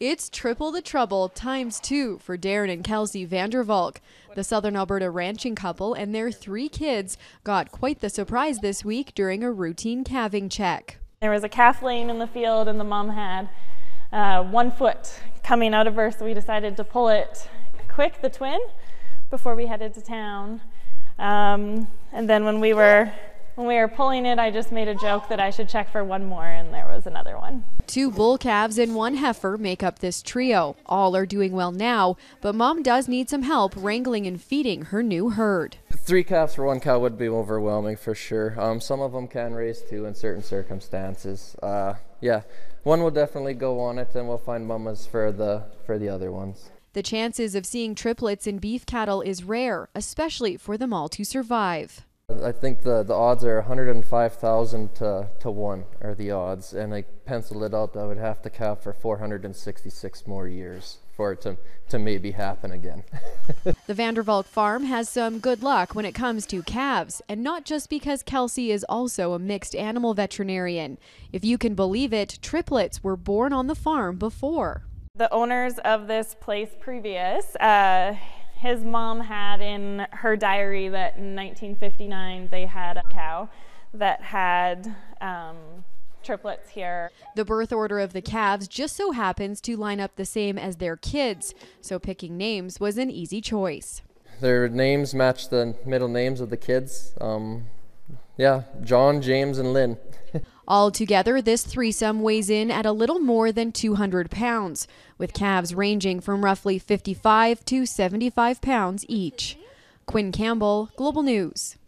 It's triple the trouble times two for Darren and Kelsey Vandervalk. The Southern Alberta ranching couple and their three kids got quite the surprise this week during a routine calving check. There was a calf laying in the field and the mom had 1 foot coming out of her, so we decided to pull it quick, the twin, before we headed to town. And then when we were pulling it, I just made a joke that I should check for one more, and there was another one. Two bull calves and one heifer make up this trio. All are doing well now, but mom does need some help wrangling and feeding her new herd. 3 calves for 1 cow would be overwhelming for sure. Some of them can raise 2 in certain circumstances. Yeah, one will definitely go on it, and we'll find mamas for the other ones. The chances of seeing triplets in beef cattle is rare, especially for them all to survive. I think the odds are 105,000 to 1 are the odds, and I penciled it out that I would have to calve for 466 more years for it to maybe happen again. The Vandervault farm has some good luck when it comes to calves, and not just because Kelsey is also a mixed animal veterinarian. If you can believe it, triplets were born on the farm before. The owners of this place previous, his mom had in her diary that in 1959 they had a cow that had triplets here. The birth order of the calves just so happens to line up the same as their kids, so picking names was an easy choice. Their names match the middle names of the kids. Yeah, John, James, and Lynn. Altogether, this threesome weighs in at a little more than 200 pounds, with calves ranging from roughly 55 to 75 pounds each. Quinn Campbell, Global News.